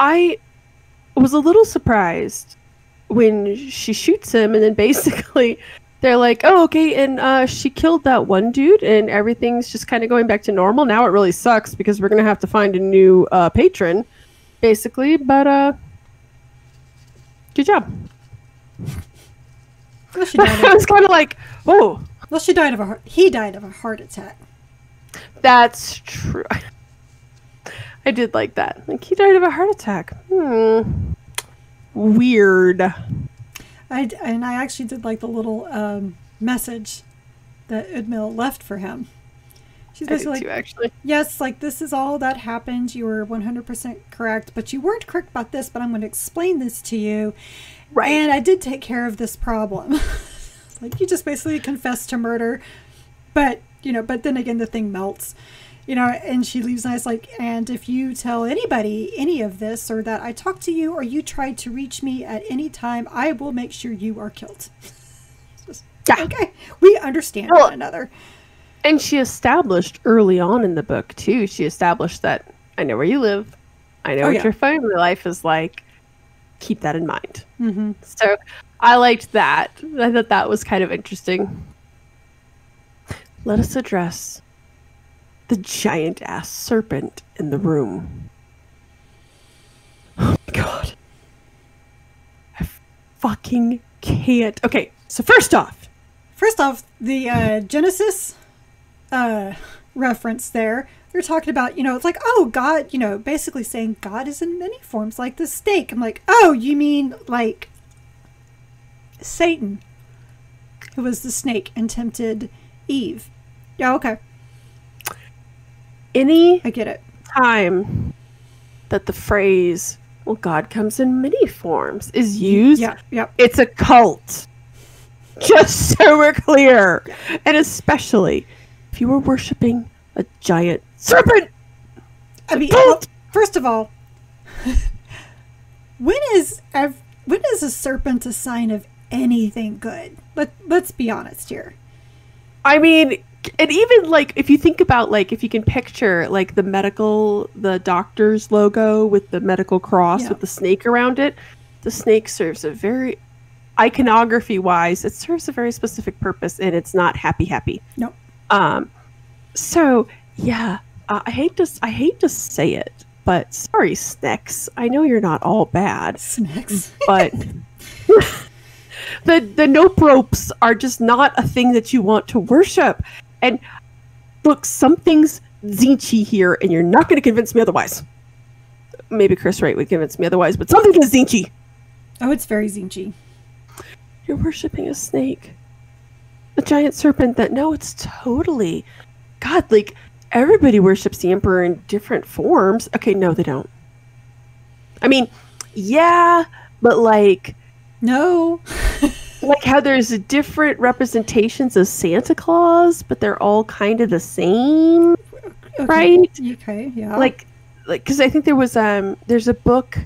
I was a little surprised when she shoots him, and then basically... they're like, oh, okay, and she killed that one dude, and everything's just kind of going back to normal. Now it really sucks, because we're going to have to find a new patron, basically. But, good job. Well, I was kind of like, whoa. Well, he died of a heart attack. That's true. I did like that. Like, he died of a heart attack. Hmm. Weird. And I actually did like the little message that Udmila left for him. She's basically like, actually. Yes, like, this is all that happened. You were 100% correct, but you weren't correct about this, but I'm going to explain this to you. Right. And I did take care of this problem. Like, you just basically confessed to murder, but, you know, but then again, the thing melts, you know, and she leaves, and I was like, and if you tell anybody any of this, or that I talked to you, or you tried to reach me at any time, I will make sure you are killed. Just, yeah. Okay. We understand one another. And she established early on in the book, too, she established that I know where you live. I know what your family life is like. Keep that in mind. Mm-hmm. So I liked that. I thought that was kind of interesting. Let us address the giant-ass serpent in the room. Oh, my God. I fucking can't. Okay, so first off, the Genesis... reference there. They're talking about, you know, it's like, oh, God, you know, basically saying God is in many forms, like the snake. I'm like, oh, you mean like Satan, who was the snake and tempted Eve. Yeah, okay. I get it. Time that the phrase, well, God comes in many forms is used, it's a cult. Just so we're clear. Yeah. And especially... if you were worshipping a giant serpent! I mean, first of all, when is a serpent a sign of anything good? Let's be honest here. I mean, and even, like, if you think about, like, if you can picture, like, the doctor's logo with the medical cross with the snake around it, the snake serves a very, iconography-wise, it serves a very specific purpose, and it's not happy. Nope. So yeah, I hate to say it, but sorry, Snicks. I know you're not all bad, Snicks, but the nope ropes are just not a thing that you want to worship. And look, something's zinchy here, and you're not going to convince me otherwise. Maybe Chris Wraight would convince me otherwise, but something is zinchy. Oh, it's very zinchy. You're worshiping a snake. A giant serpent that, no, it's totally... God, like, everybody worships the Emperor in different forms. Okay, no, they don't. I mean, yeah, but, like... no. Like, how there's different representations of Santa Claus, but they're all kind of the same, okay. Right? Okay, yeah. Like, because I think there was, there's a book...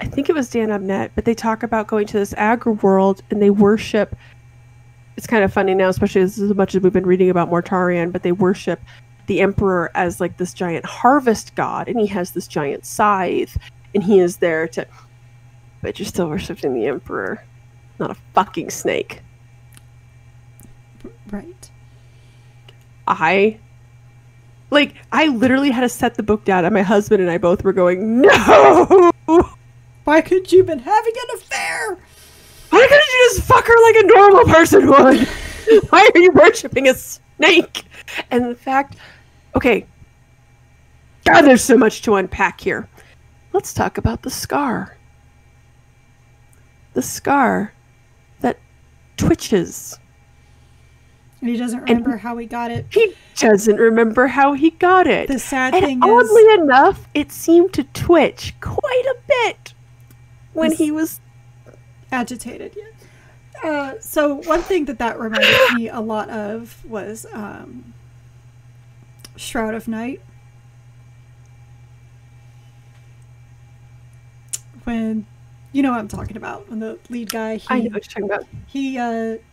I think it was Dan Abnett, but they talk about going to this agri world, and they worship... it's kind of funny now, especially as much as we've been reading about Mortarion, but they worship the Emperor as like this giant harvest god, and he has this giant scythe, and he is there to... but you're still worshiping the Emperor, not a fucking snake. Right. I literally had to set the book down, and my husband and I both were going, no! Why couldn't you have been having an affair? Why couldn't you just fuck her like a normal person would? Why are you worshipping a snake? And the fact... okay. God, there's so much to unpack here. Let's talk about the scar. The scar that twitches. And he doesn't remember how he got it. He doesn't remember how he got it. The sad thing is... oddly enough, it seemed to twitch quite a bit when he was... agitated, yeah. So one thing that reminded me a lot of was Shroud of Night. When, you know what I'm talking about, when the lead guy, I know what you're talking about. He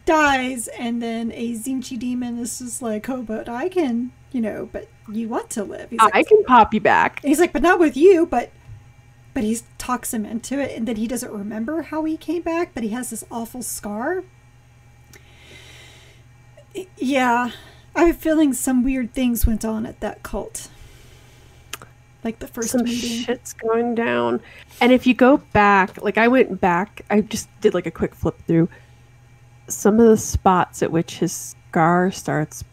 dies, and then a Zinchi demon is just like, oh, but I can, you know, but you want to live. He's like, I can pop you back. And he's like, but not with you, but he talks him into it, and then he doesn't remember how he came back, but he has this awful scar. Yeah, I'm feeling some weird things went on at that cult. Like the first meeting. Shit's going down. And if you go back, like I went back, I just did like a quick flip through some of the spots at which his scar starts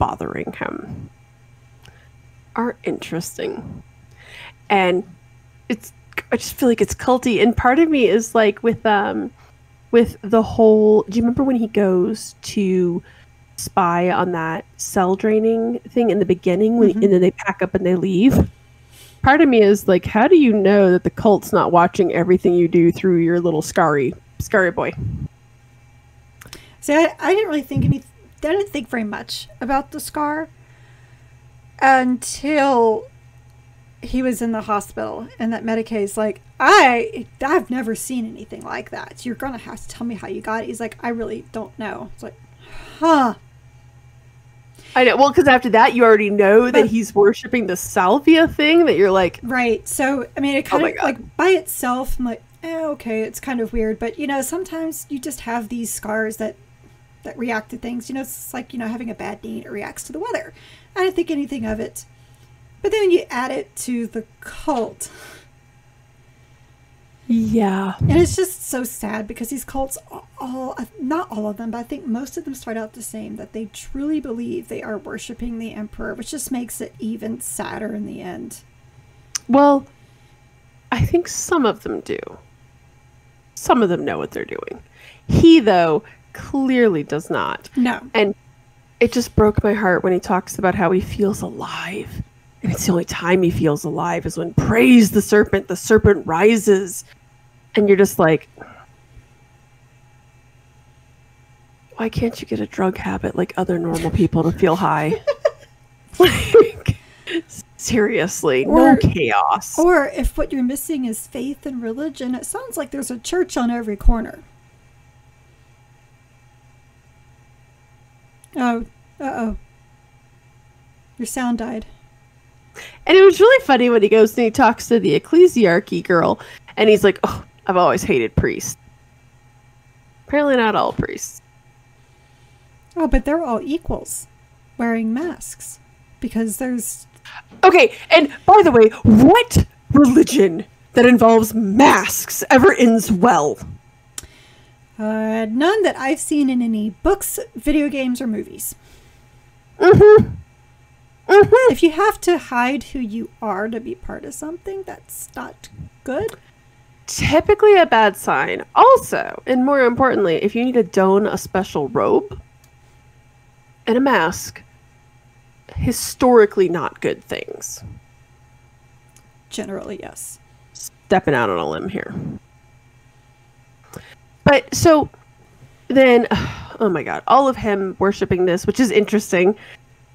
bothering him are interesting. And I just feel like it's culty, and part of me is like with the whole. Do you remember when he goes to spy on that cell draining thing in the beginning, when, and then they pack up and they leave. Part of me is like, how do you know that the cult's not watching everything you do through your little scary boy? See, I didn't really think I didn't think very much about the scar until he was in the hospital, and that Medicaid's like, I've never seen anything like that. You're gonna have to tell me how you got it. He's like, I really don't know. It's like, huh. I know. Well, because after that, you already know that he's worshiping the Salvia thing. That you're like, right. So I mean, it kind of like by itself, I'm like, eh, okay, it's kind of weird. But you know, sometimes you just have these scars that react to things. You know, it's like, you know, having a bad knee, it reacts to the weather. I didn't think anything of it. But then you add it to the cult. Yeah. And it's just so sad because these cults, not all of them, but I think most of them start out the same, that they truly believe they are worshiping the emperor, which just makes it even sadder in the end. Well, I think some of them do. Some of them know what they're doing. He, though, clearly does not. No. And it just broke my heart when he talks about how he feels alive. And it's the only time he feels alive is when, praise the serpent rises. And you're just like, why can't you get a drug habit like other normal people to feel high? Like, seriously, or, no chaos. Or if what you're missing is faith and religion, it sounds like there's a church on every corner. Oh, uh-oh. Your sound died. And it was really funny when he goes and he talks to the ecclesiarchy girl, and he's like, oh, I've always hated priests. Apparently not all priests. Oh, but they're all equals, wearing masks, because there's... Okay, and by the way, what religion that involves masks ever ends well? None that I've seen in any books, video games, or movies. Mm-hmm. If you have to hide who you are to be part of something, that's not good. Typically a bad sign. Also, and more importantly, if you need to don a special robe and a mask, historically not good things. Generally, yes. Stepping out on a limb here. But so then, oh my God, all of him worshiping this, which is interesting.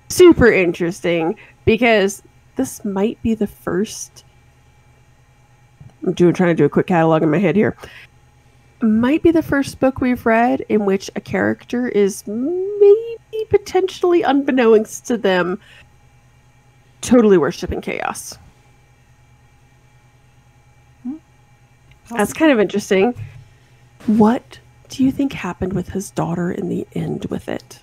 Super interesting, because this might be the first, I'm trying to do a quick catalog in my head here, might be the first book we've read in which a character is maybe potentially unbeknownst to them totally worshiping chaos. That's kind of interesting. What do you think happened with his daughter in the end with it?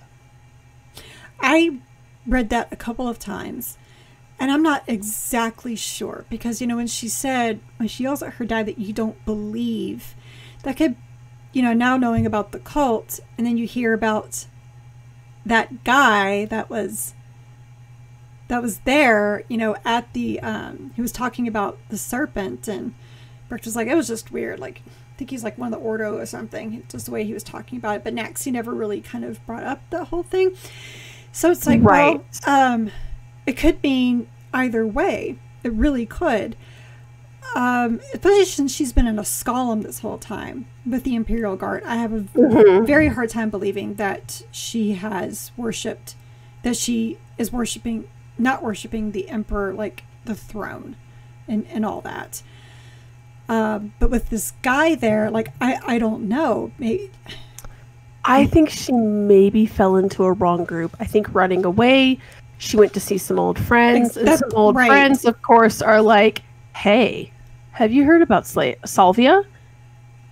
I read that a couple of times, and I'm not exactly sure, because you know, when she yells at her dad that you don't believe, that could, you know, now knowing about the cult, and then you hear about that guy that was there, you know, at the he was talking about the serpent, and Brick was like, it was just weird, like I think he's like one of the Ordo or something, just the way he was talking about it, but Naxi never really kind of brought up the whole thing. So it's like, right. Well, it could mean either way. It really could. Especially since she's been in a scolum this whole time with the Imperial Guard. I have a very hard time believing that she has worshipped, that she is worshipping, not worshipping the Emperor, like the throne and all that. But with this guy there, like, I don't know. Maybe... I think she maybe fell into a wrong group. I think running away, she went to see some old friends. And some old friends, of course, are like, hey, have you heard about Salvia?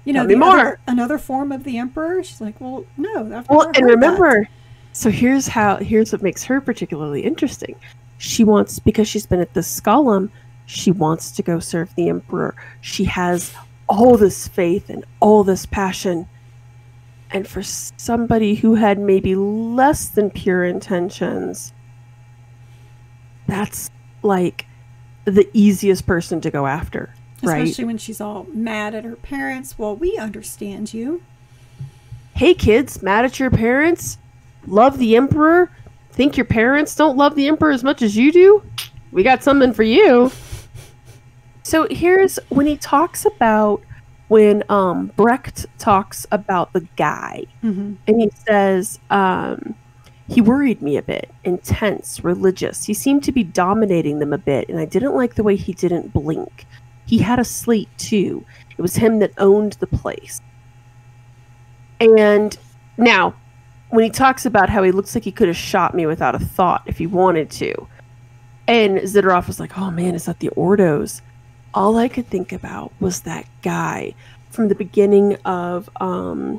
You know, another form of the Emperor? She's like, well, no. I've well, and remember, that. So here's what makes her particularly interesting. She wants, because she's been at this scolum, she wants to go serve the Emperor. She has all this faith and all this passion. And for somebody who had maybe less than pure intentions, that's like the easiest person to go after, right? Especially when she's all mad at her parents. Well, we understand you. Hey kids, mad at your parents? love the Emperor, think your parents don't love the Emperor as much as you do, we got something for you. So here's when he talks about, when Brecht talks about the guy, mm-hmm. and he says, he worried me a bit, intense, religious. He seemed to be dominating them a bit, and I didn't like the way he didn't blink. He had a slate, too. It was him that owned the place. And now, when he talks about how he looks like he could have shot me without a thought if he wanted to, and Zitteroff was like, oh man, is that the Ordos? All I could think about was that guy from the beginning of the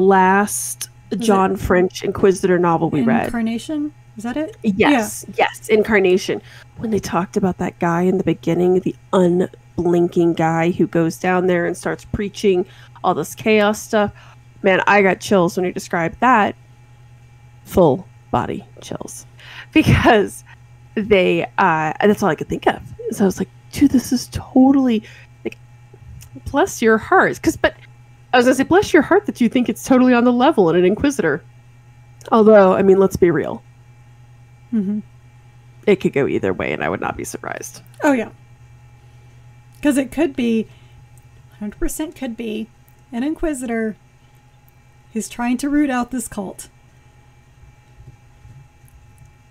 last John French Inquisitor novel we read. Incarnation? Is that it? Yes. Yeah. Yes, Incarnation. When they talked about that guy in the beginning, the unblinking guy who goes down there and starts preaching all this chaos stuff. Man, I got chills when you described that. Full body chills. Because they, that's all I could think of. So I was like, dude, this is totally, like, bless your heart. But I was going to say, bless your heart that you think it's totally on the level in an Inquisitor. Although, I mean, let's be real. Mm-hmm. It could go either way, and I would not be surprised. Oh, yeah. Because it could be, 100% could be, an Inquisitor who's trying to root out this cult.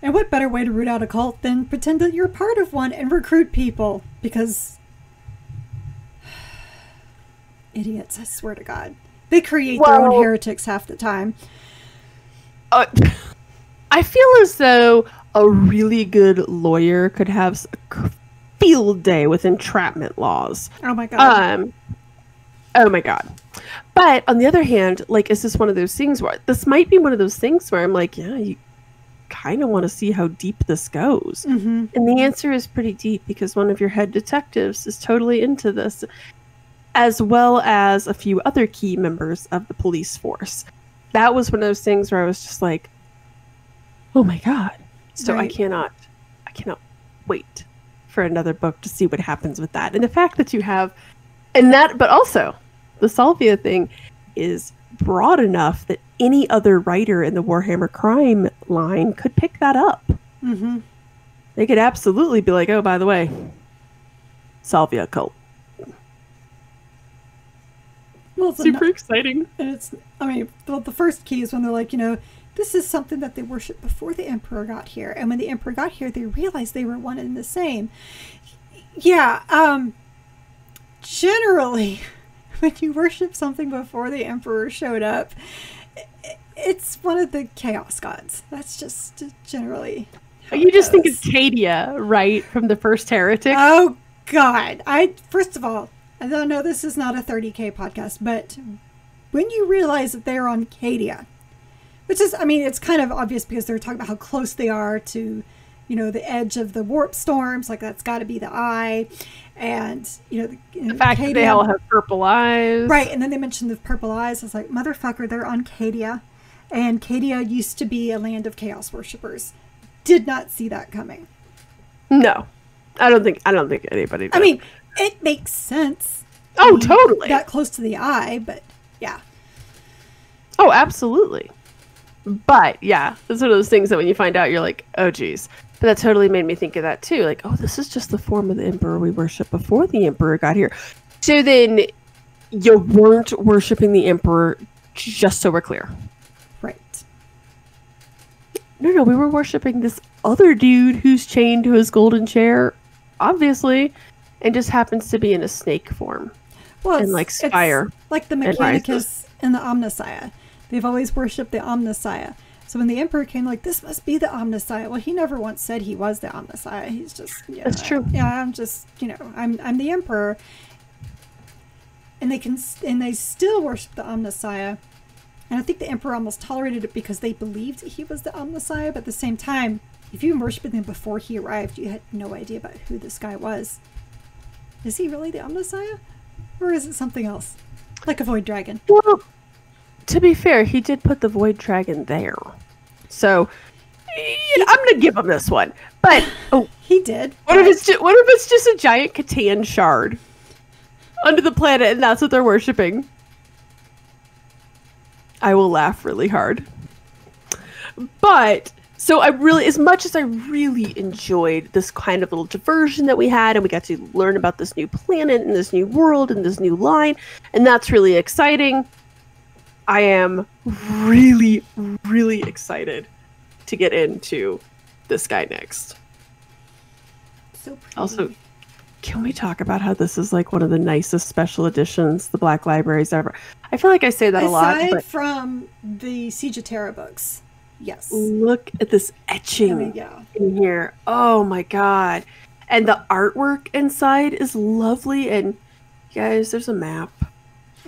And what better way to root out a cult than pretend that you're part of one and recruit people? Because idiots, I swear to God, they create their own heretics half the time. I feel as though a really good lawyer could have a field day with entrapment laws. Oh my God. Oh my God. But on the other hand, like, is this one of those things where this might be one of those things where I'm like, yeah, you kind of want to see how deep this goes. Mm-hmm. And the answer is pretty deep, because one of your head detectives is totally into this, as well as a few other key members of the police force. That was one of those things where I was just like, oh my God. So right. I cannot wait for another book to see what happens with that. And the fact that you have, and that, but also the Salvia thing is broad enough that any other writer in the Warhammer Crime line could pick that up. Mm-hmm. They could absolutely be like, oh, by the way, Salvia cult. Well, super exciting. And it's, I mean, well, the first key is when they're like, you know, this is something that they worshiped before the Emperor got here. And when the Emperor got here, they realized they were one and the same. Yeah, generally, when you worship something before the Emperor showed up, it's one of the chaos gods. That's just generally how you just goes. Think it's Cadia, right, from the first heretic. Oh God! First of all, I don't know. This is not a 30K podcast, but when you realize that they're on Cadia, which is, I mean, it's kind of obvious because they're talking about how close they are to, you know, the edge of the warp storms. Like, that's got to be the eye. And, you know, the fact Cadia, that they all have purple eyes. Right. And then they mentioned the purple eyes. I was like, motherfucker, they're on Cadia. And Cadia used to be a land of chaos worshippers. Did not see that coming. No, I don't think anybody did. I mean, it makes sense. Oh, I mean, totally. That close to the eye, but yeah. Oh, absolutely. But yeah, it's one of those things that when you find out, you're like, oh, geez. But that totally made me think of that too. Like, oh, this is just the form of the Emperor we worship before the Emperor got here. So then you weren't worshiping the Emperor, just so we're clear. Right. No, we were worshiping this other dude who's chained to his golden chair, obviously, and just happens to be in a snake form. Well, and like fire. Like the Mechanicus and the Omnissiah. They've always worshipped the Omnissiah. So when the Emperor came, like, this must be the Omnissiah. Well, he never once said he was the Omnissiah. He's just, you know, that's true. Yeah, I'm just, you know, I'm the Emperor. And they still worship the Omnissiah. And I think the Emperor almost tolerated it because they believed he was the Omnissiah. But at the same time, if you worshipped him before he arrived, you had no idea about who this guy was. Is he really the Omnissiah, or is it something else, like a Void Dragon? Well, to be fair, he did put the Void Dragon there. So, I'm going to give him this one. But, oh. He did. What if it's just a giant Catan shard under the planet, and that's what they're worshipping? I will laugh really hard. But so I really, as much as I really enjoyed this kind of little diversion that we had, and we got to learn about this new planet and this new world and this new line, and that's really exciting. I am really, really excited to get into this guy next. So pretty. Also, can we talk about how this is like one of the nicest special editions the Black Library's ever? I feel like I say that a lot. Aside from the Siege of Terra books. Yes. Look at this etching in here. Oh my god. And the artwork inside is lovely. And guys, there's a map.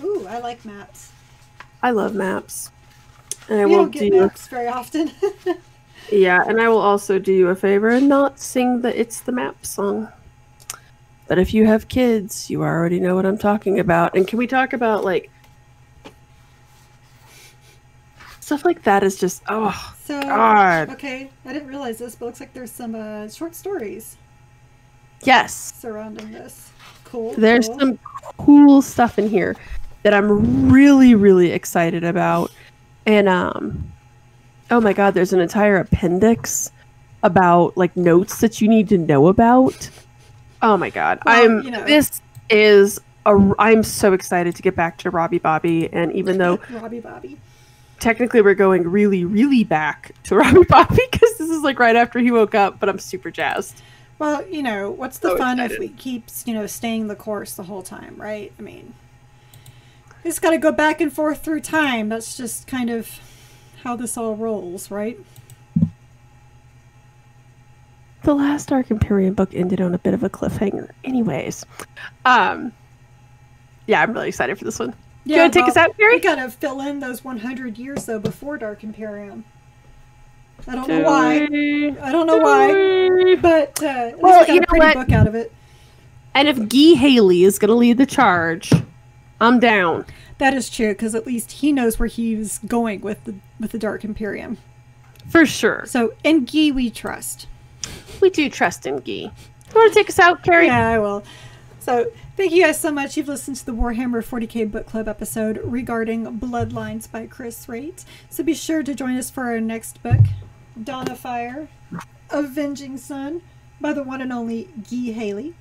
Ooh, I like maps. I love maps. And I won't do maps very often. Yeah, and I will also do you a favor and not sing the It's the Map song. But if you have kids, you already know what I'm talking about. And can we talk about, like, stuff like that is just, oh, so, god. Okay, I didn't realize this, but looks like there's some short stories. Yes. Surrounding this. Cool. There's some cool stuff in here that I'm really, really excited about. And, oh my god, there's an entire appendix about, like, notes that you need to know about. Oh my god, well, I'm, you know, this is a, I'm so excited to get back to Robbie Bobby, and even though Robbie Bobby, technically we're going really, really back to Robbie Bobby because this is like right after he woke up, but I'm super jazzed. Well, you know, what's the fun if we keep, you know, staying the course the whole time, right? I mean, it's got to go back and forth through time. That's just kind of how this all rolls, right? The last Dark Imperium book ended on a bit of a cliffhanger. Anyways, yeah, I'm really excited for this one. Yeah, you want to take us out, Mary? We gotta fill in those 100 years though before Dark Imperium. I don't know why. I don't know why, but well, you know what? Book out of it. And if Guy Haley is gonna lead the charge, I'm down. That is true, because at least he knows where he's going with the Dark Imperium, for sure. So, and Guy, we trust. We do trust in Guy. You want to take us out, Carrie? Yeah, I will. So, thank you guys so much. You've listened to the Warhammer 40k Book Club episode regarding Bloodlines by Chris Wraight. So be sure to join us for our next book, Dawn of Fire, Avenging Sun, by the one and only Guy Haley.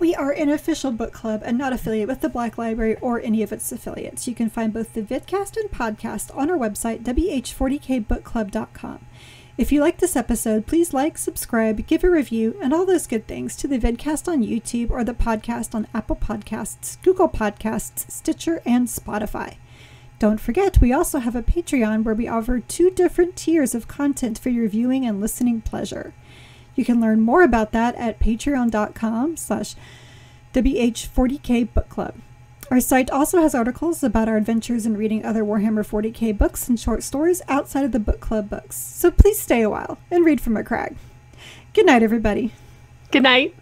We are an official book club and not affiliated with the Black Library or any of its affiliates. You can find both the vidcast and podcast on our website, wh40kbookclub.com. If you like this episode, please like, subscribe, give a review, and all those good things to the vidcast on YouTube or the podcast on Apple Podcasts, Google Podcasts, Stitcher, and Spotify. Don't forget, we also have a Patreon where we offer 2 different tiers of content for your viewing and listening pleasure. You can learn more about that at patreon.com/wh40kbookclub. Our site also has articles about our adventures in reading other Warhammer 40k books and short stories outside of the book club books. So please stay a while and read from a crag. Good night, everybody. Good night.